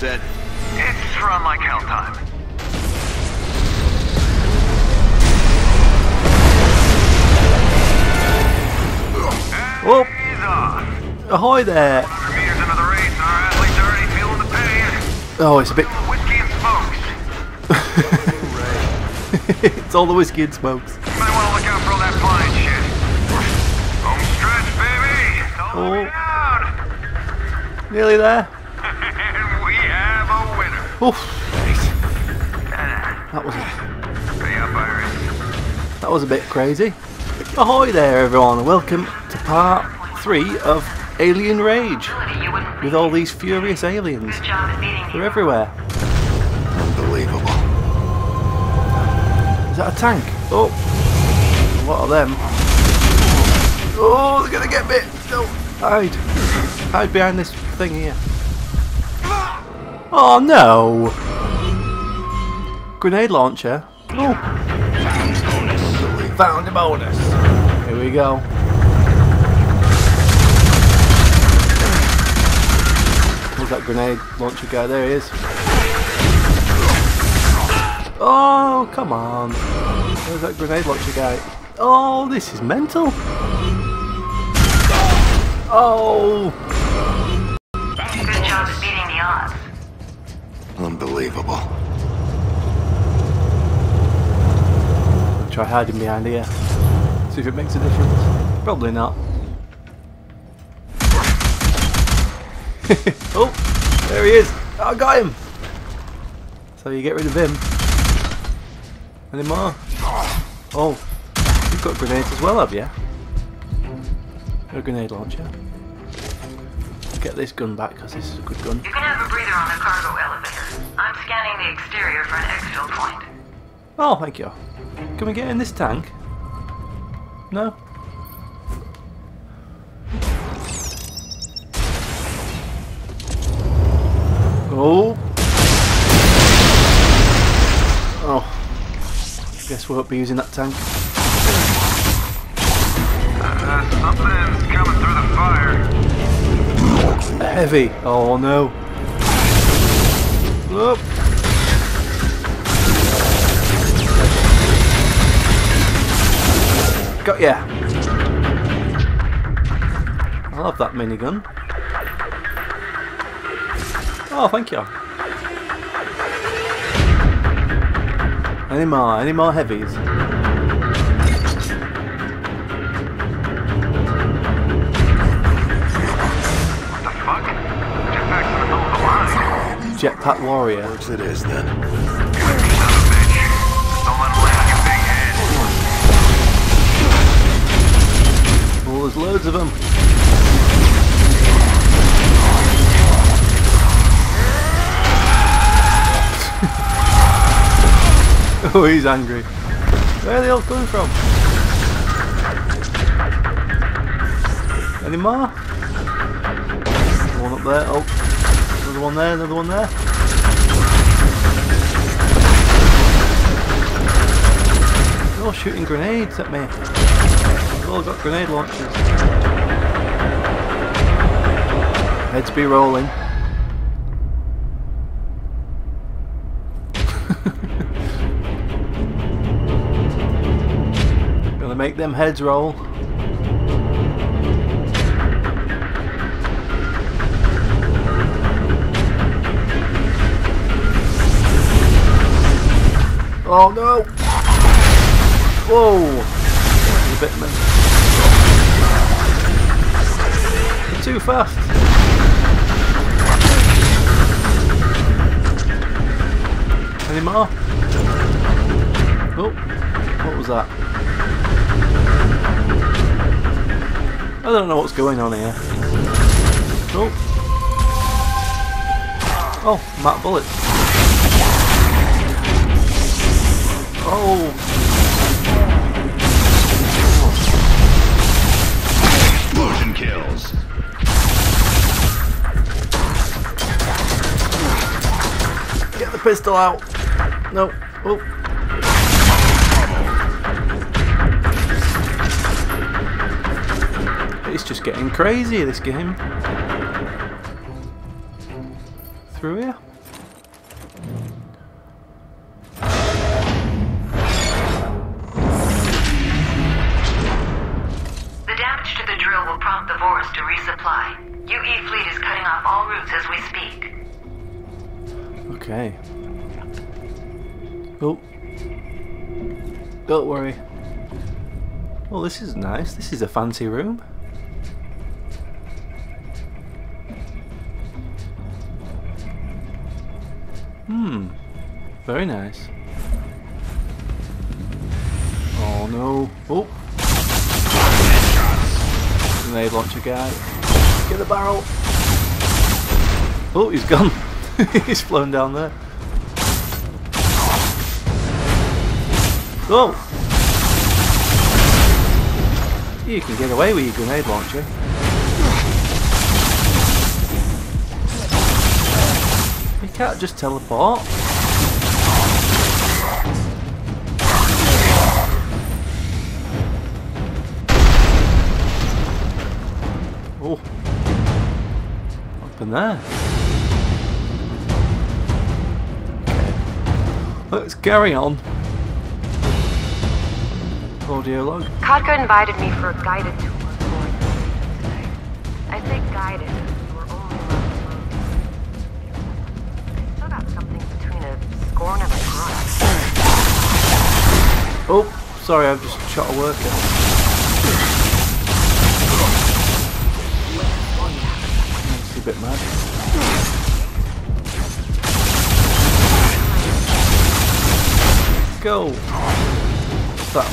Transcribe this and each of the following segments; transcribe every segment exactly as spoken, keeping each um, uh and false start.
set? It's around like hell time. Whoop! Ahoy there! Oh, it's a bit. It's all the whiskey and smokes. You might want to look out for all that flying shit. Home stretch, baby! It's all the way down! Nearly there. And we have a winner. Oof. Nice. That was a... Pay up, Iris. That was a bit crazy. Ahoy there, everyone. Welcome to part three of Alien Rage. With all these furious aliens. They're everywhere. Unbelievable. Is that a tank? Oh, a lot of them. Oh, they're gonna get me! No, hide, hide behind this thing here. Oh no! Grenade launcher. Oh, found a bonus. Here we go. Where's that grenade launcher guy? There he is. Oh, come on. Where's that grenade launcher guy? Oh, this is mental. Oh. Good job at beating the odds. Unbelievable. I'll try hiding behind here. See if it makes a difference. Probably not. Oh, there he is. I got him. So you get rid of him. Any more? Oh, you've got grenades as well, have you? You're a grenade launcher. Get this gun back because this is a good gun. You can have a breather on the cargo elevator. I'm scanning the exterior for an exfil point. Oh, thank you. Can we get in this tank? No? Oh. Oh. Guess we won't be using that tank. Uh, something's coming through the fire. Heavy. Oh no. Whoop. Got ya. I love that minigun. Oh, thank you. Any more? Any more heavies? What the fuck? Jetpack's in the middle of the line. Jetpack warrior. Works it is then. Come here, son of a bitch. Don't let him land on your big head. Oh, there's loads of them. Oh, he's angry. Where are they all coming from? Any more? One up there. Oh, another one there. Another one there. They're all shooting grenades at me. They've all got grenade launchers. Heads be rolling. Make them heads roll. Oh no! Whoa! A bit mad. You're too fast. Any more? Oh, what was that? I don't know what's going on here. Oh, oh, Matt bullets. Oh, explosion kills. Get the pistol out. No. Oh. It's just getting crazy, this game. Through here? enough to resupply. U E fleet is cutting off all routes as we speak. Okay. Oh. Don't worry. Well, this is nice. This is a fancy room. Hmm. Very nice. Oh no. Oh. Grenade launcher guy. Get the barrel. Oh, he's gone. He's flown down there. Oh! You can get away with your grenade launcher. You can't just teleport. Oh. Up in there. Let's carry on. Audio log. Kotka invited me for a guided tour today. I say guided, we were only allowed to. I still got something between a scorn and a grunt. Oh, sorry, I've just shot a worker. Makes you a bit mad. Go! What's that?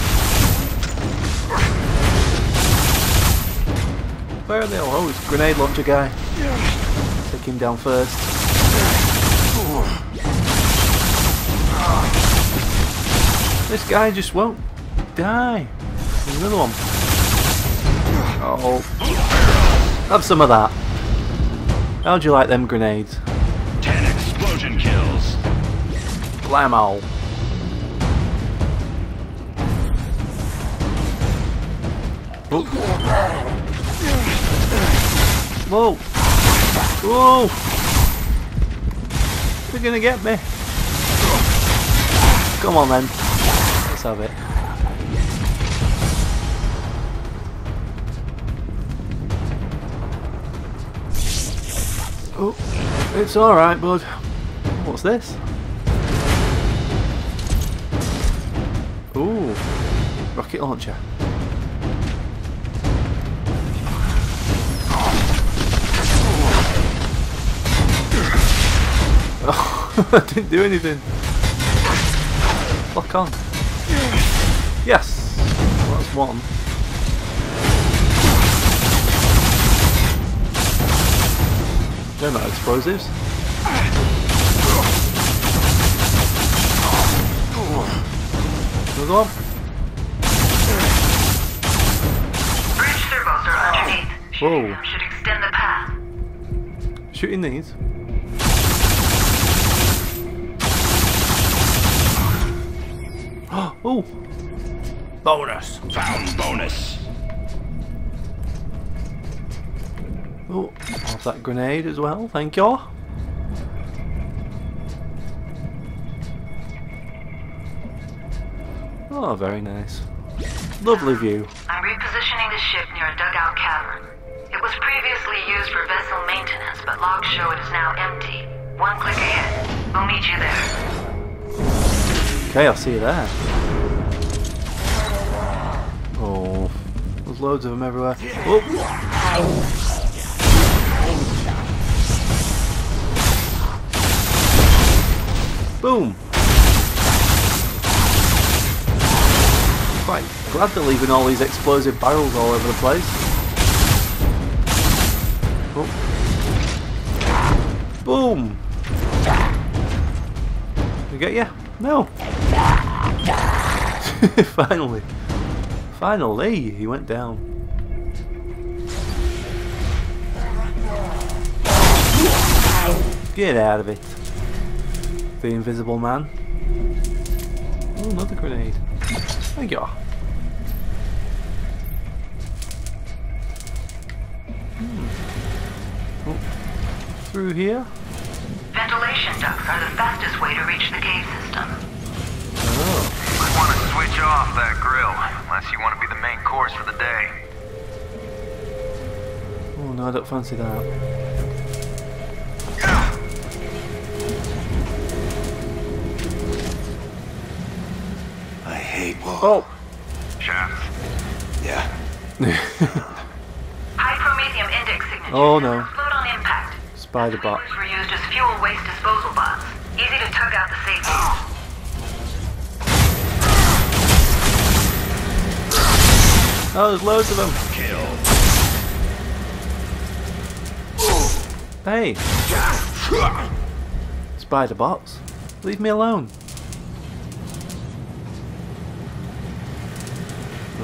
Where are they all? Oh, it's grenade launcher guy. Take him down first. This guy just won't die. There's another one. Oh. Have some of that. How'd you like them grenades? Ten explosion kills. Blammo. Oh. Whoa! Whoa! They're gonna get me! Come on then, let's have it. Oh, it's alright, bud. What's this? Ooh, rocket launcher. Oh, I didn't do anything. Lock on. Yes! Well, that's one. They're not explosives. Another one. Bridge servos are underneath. Shooting them should extend the path. Shooting these? Oh! Bonus! Found bonus! Oh, off that grenade as well, thank you. Oh, very nice. Lovely view. I'm repositioning the ship near a dugout cavern. It was previously used for vessel maintenance, but logs show it is now empty. One click ahead. We'll meet you there. Okay, I'll see you there. Oh, there's loads of them everywhere. Oh. Boom! Quite glad they're leaving all these explosive barrels all over the place. Oh. Boom! Did we get you? No! Finally! Finally! He went down. Get out of it! The invisible man. Oh, another grenade. Thank you. Hmm. Oh. Through here? Ventilation ducts are the fastest way to reach the cave system. Oh. I want to switch off that grill, unless you want to be the main course for the day. no, I don't fancy that. I hate war. Oh! Shaft? Yeah. High Prometheum index signature. Oh no. Explode on impact. Spider bot. Were used as fuel waste disposal bots. Easy to tug out the safety. Oh, there's loads of them. Kill. Hey. Spider bots. Leave me alone.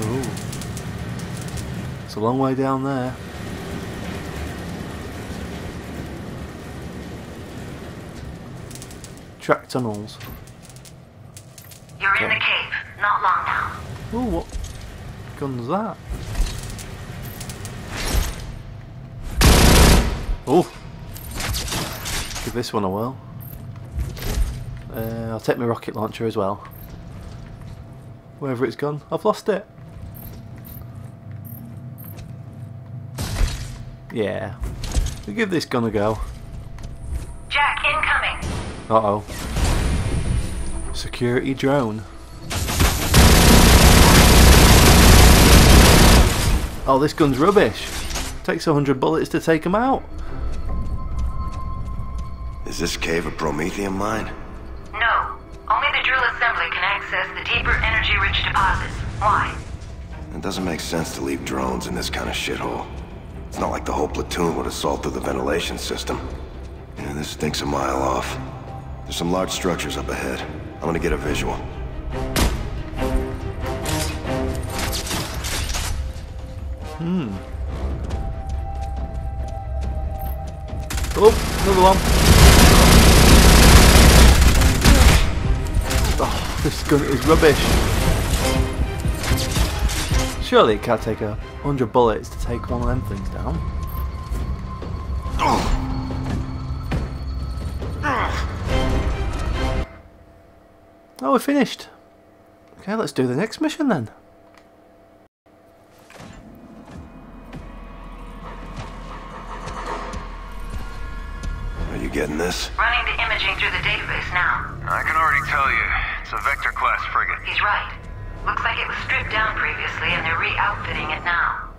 Ooh. It's a long way down there. Track tunnels. You're okay. In the cave. Not long now. Ooh, what? Guns that. Oh, give this one a whirl. Uh, I'll take my rocket launcher as well. Wherever it's gone, I've lost it. Yeah, we give this gun a go. Jack incoming. Uh oh. Security drone. Oh, this gun's rubbish. Takes a hundred bullets to take them out. Is this cave a Prometheum mine? No. Only the drill assembly can access the deeper energy-rich deposits. Why? It doesn't make sense to leave drones in this kind of shithole. It's not like the whole platoon would assault through the ventilation system. Yeah, this stinks a mile off. There's some large structures up ahead. I'm gonna get a visual. Hmm. Oh, another one. Oh, this gun is rubbish. Surely it can't take a hundred bullets to take one of them things down. Oh, we're finished. Okay, let's do the next mission then. Getting this? Running the imaging through the database now. I can already tell you, it's a Vector class frigate. He's right. Looks like it was stripped down previously and they're re-outfitting it now.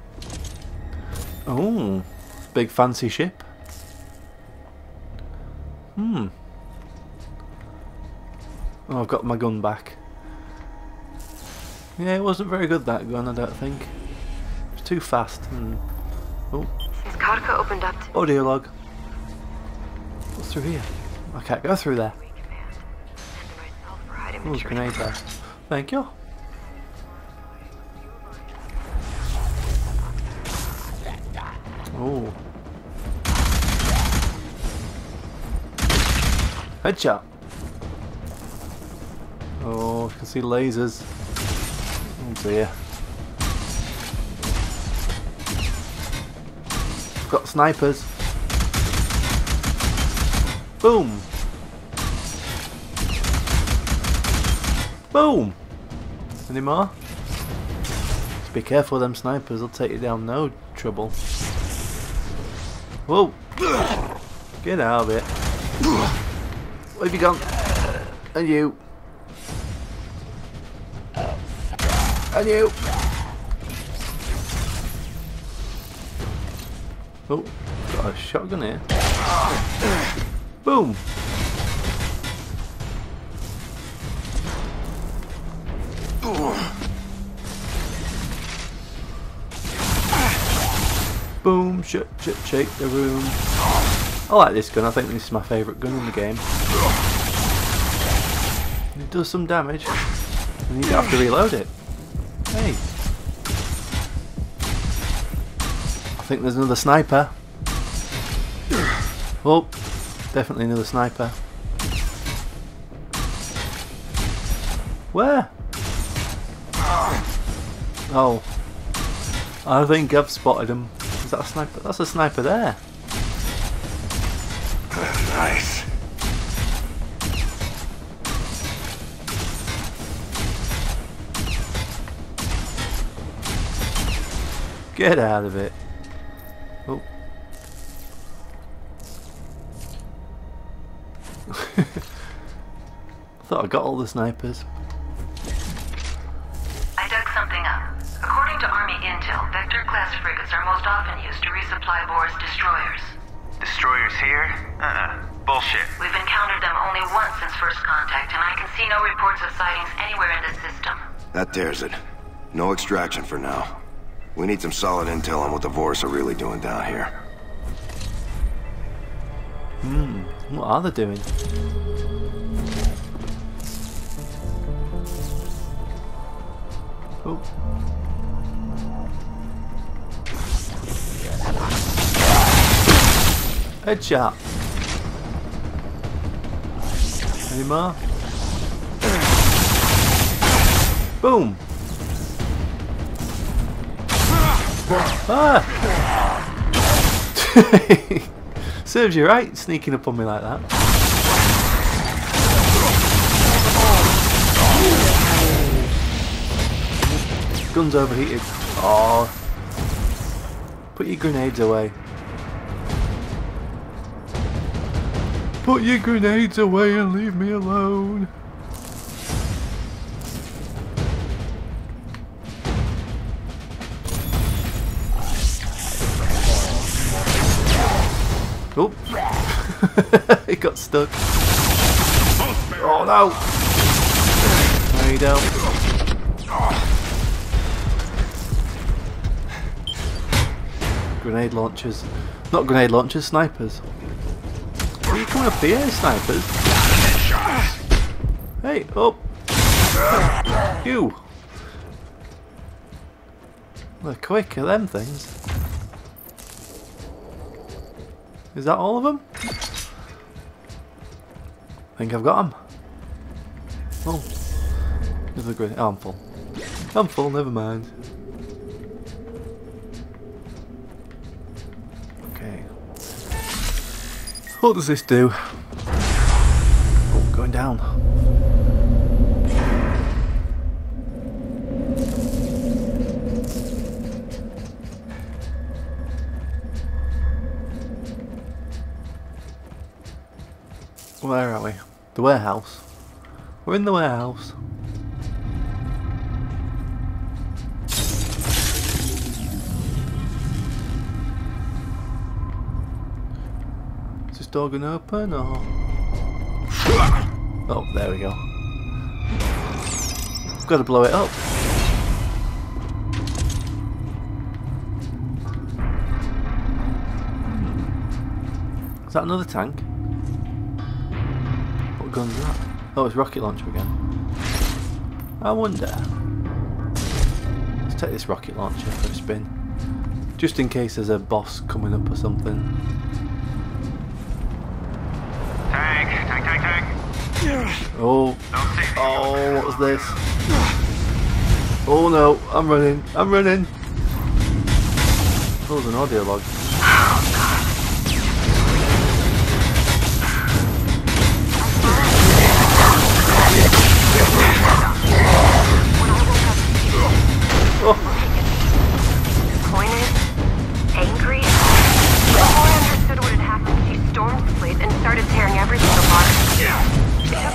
Oh, big fancy ship. Hmm. Oh, I've got my gun back. Yeah, it wasn't very good, that gun, I don't think. It was too fast. And... Oh. His cargo opened up. Audio log. What's through here? I can't go through there. Ooh, there's a grenade there. Thank you. Oh. Headshot. Oh, I can see lasers. Oh dear. I've got snipers. Boom! Boom! Any more? Just be careful of them snipers, they'll take you down no trouble. Whoa! Get out of it. Where have you gone? And you. And you! Oh, got a shotgun here. Boom! Boom! Shut, shut, shake the room. I like this gun. I think this is my favourite gun in the game. It does some damage, and you have to reload it. Hey! I think there's another sniper. Oh! Definitely another sniper. Where? Oh. I think I've spotted him. Is that a sniper? That's a sniper there. Nice. Get out of it. Oh, I thought I got all the snipers. I dug something up. According to Army intel, Vector class frigates are most often used to resupply Vor's destroyers. Destroyers here? Uh-uh. Bullshit. We've encountered them only once since first contact, and I can see no reports of sightings anywhere in this system. That dares it. No extraction for now. We need some solid intel on what the Vors are really doing down here. Hmm. What are they doing? Oh. Headshot. Any more? Boom. Ah. Serves you right, sneaking up on me like that. Guns overheated. Oh. Put your grenades away. Put your grenades away and leave me alone. Oh, it got stuck. Oh no! No, you don't. Grenade launchers, not grenade launchers, snipers. Are you coming up here, snipers? Hey, oh! You! They're quicker, them things. Is that all of them? I think I've got them. Oh. Another grenade. Oh, I'm full. I'm full, never mind. What does this do? Oh, going down. Where are we? The warehouse. We're in the warehouse. Door gonna open or? Oh, there we go. I've got to blow it up. Is that another tank? What gun's that? Oh, it's rocket launcher again. I wonder. Let's take this rocket launcher for a spin, just in case there's a boss coming up or something. Oh, oh, what was this? Oh no, I'm running, I'm running. That was an audio log.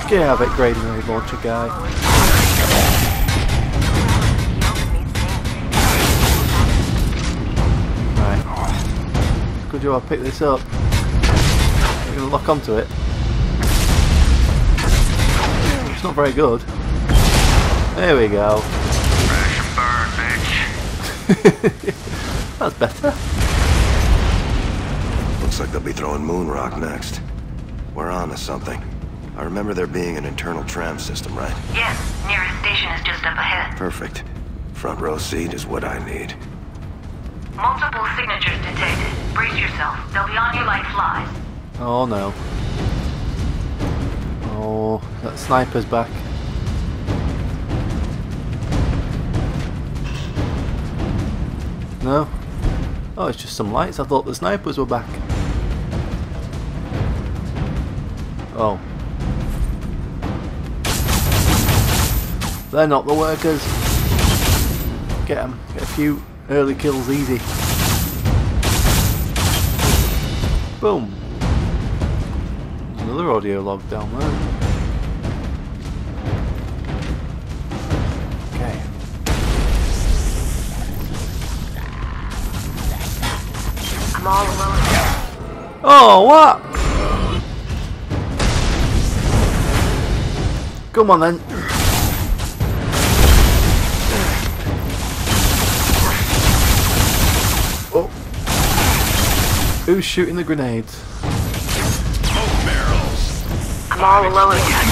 Get out of it, great grenade launcher guy. Right. Good job I picked this up. I'm gonna lock onto it. It's not very good. There we go. Crash and burn, bitch. That's better. Looks like they'll be throwing moon rock next. We're on to something. I remember there being an internal tram system, right? Yes, nearest station is just up ahead. Perfect. Front row seat is what I need. Multiple signatures detected. Brace yourself. They'll be on you like flies. Oh no. Oh, that sniper's back. No? Oh, it's just some lights. I thought the snipers were back. Oh. They're not the workers. Get them. Get a few early kills easy. Boom. There's another audio log down there. Okay. I'm all alone. Oh, what? Come on then. Who's shooting the grenades? Smoke barrels. I'm all alone again.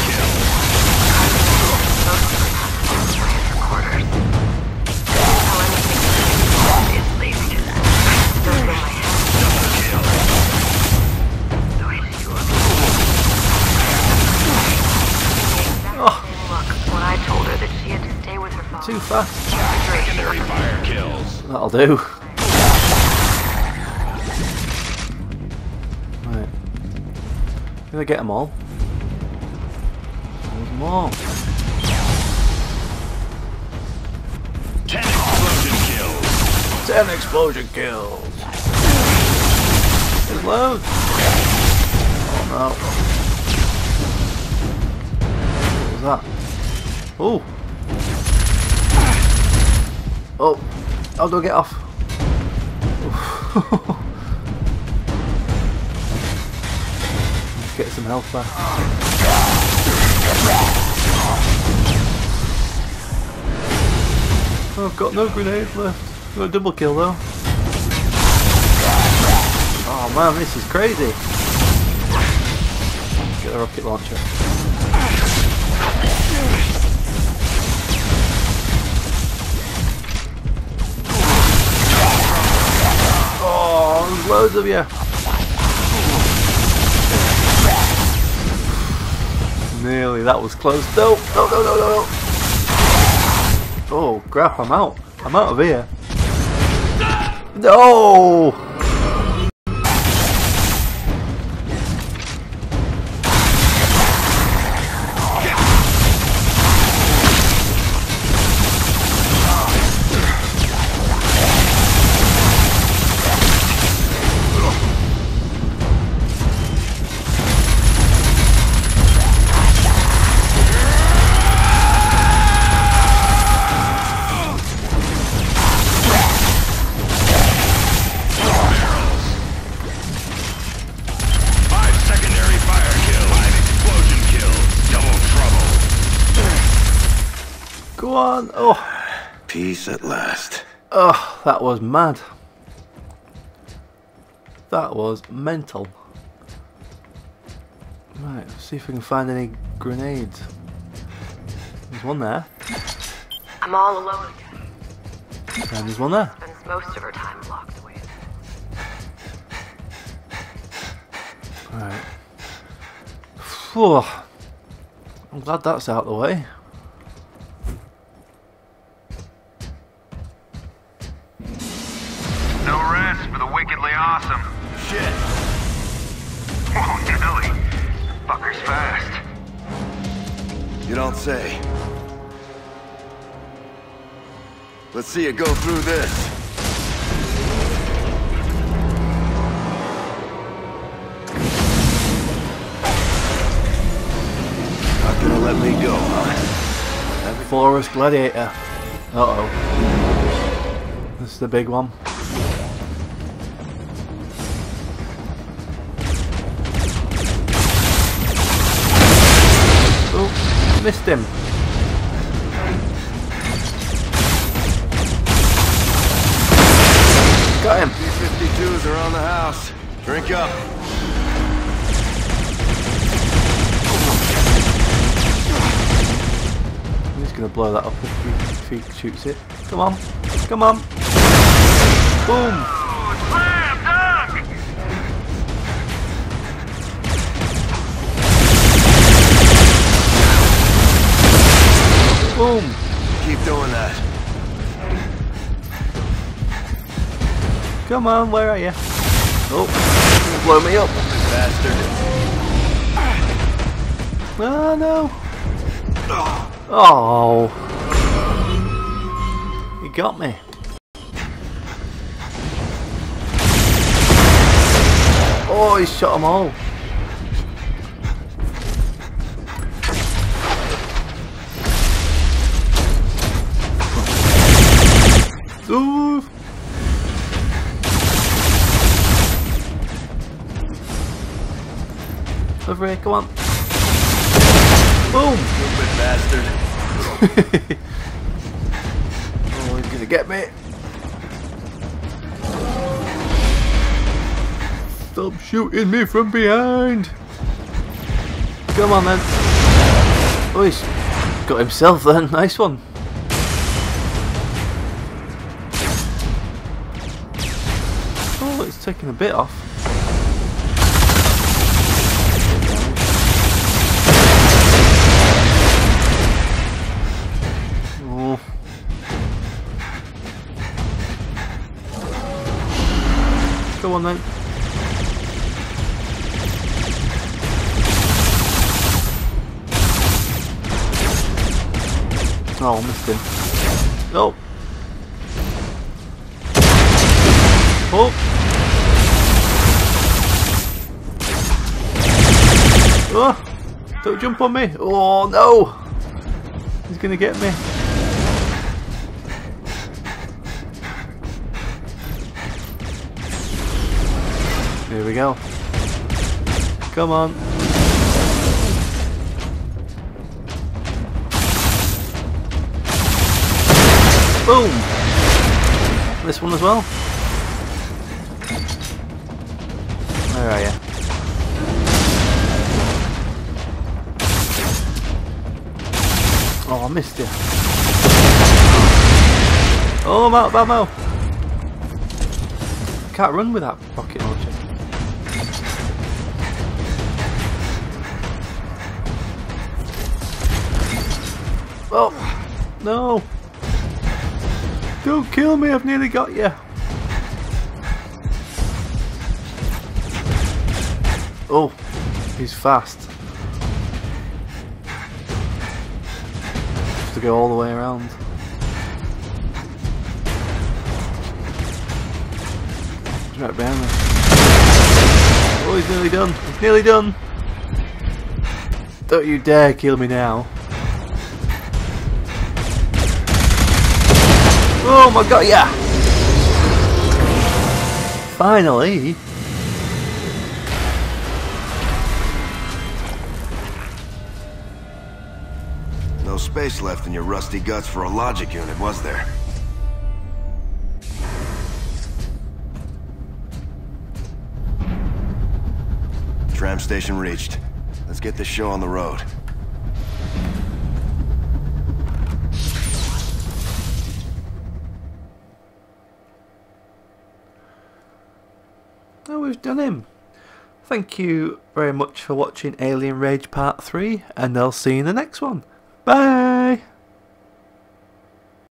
When I told her that she had to stay with her father. Too fast. That'll do. Did I get them all? There's more. Ten explosion kills. Ten explosion kills. There's loads. Oh no. What was that? Oh. Oh. How do I get off? Oh. Get some health back. Oh, I've got no grenades left. Got a double kill though. Oh man, this is crazy. Get a rocket launcher. Oh, there's loads of you. Nearly, that was close. No, no, no, no, no, no. Oh, crap, I'm out. I'm out of here. No! Oh, peace at last. Oh, that was mad. That was mental. Right, let's see if we can find any grenades. There's one there. I'm all alone again. And there's one there. Spends most of her time locked away. Right. Phew. I'm glad that's out of the way. Awesome. Shit. Whoa, Nelly. Fucker's fast. You don't say. Let's see you go through this. Not gonna let me go, huh? That Forest Gladiator. Uh-oh. This is the big one. Missed him. Got him. P fifty-twos are on the house. Drink up. I'm just gonna blow that up if he, if he shoots it. Come on. Come on. Boom. Boom! Keep doing that. Come on, where are you? Oh, blow me up, bastard! Oh no! Oh! He got me. Oh, he shot them all. over here, come on. Boom! Stupid bastard. Oh, he's gonna get me. Stop shooting me from behind! Come on then. Oh, he's got himself then, nice one. Oh, it's taking a bit off. Oh. Go on then. Oh, missed him. Oh. Oh. Oh. Don't jump on me. Oh, no. He's going to get me. Here we go. Come on. Boom! This one as well. Where are you? Oh, I missed you. Oh, I'm out, I'm out. Can't run with that rocket launcher. Oh, no! Don't kill me, I've nearly got you. Oh, he's fast. Have to go all the way around. He's right behind me. Oh, he's nearly done. He's nearly done. Don't you dare kill me now. Oh my god, yeah! Finally! No space left in your rusty guts for a logic unit, was there? Tram station reached. Let's get this show on the road. We've done him. Thank you very much for watching Alien Rage Part three, and I'll see you in the next one. Bye!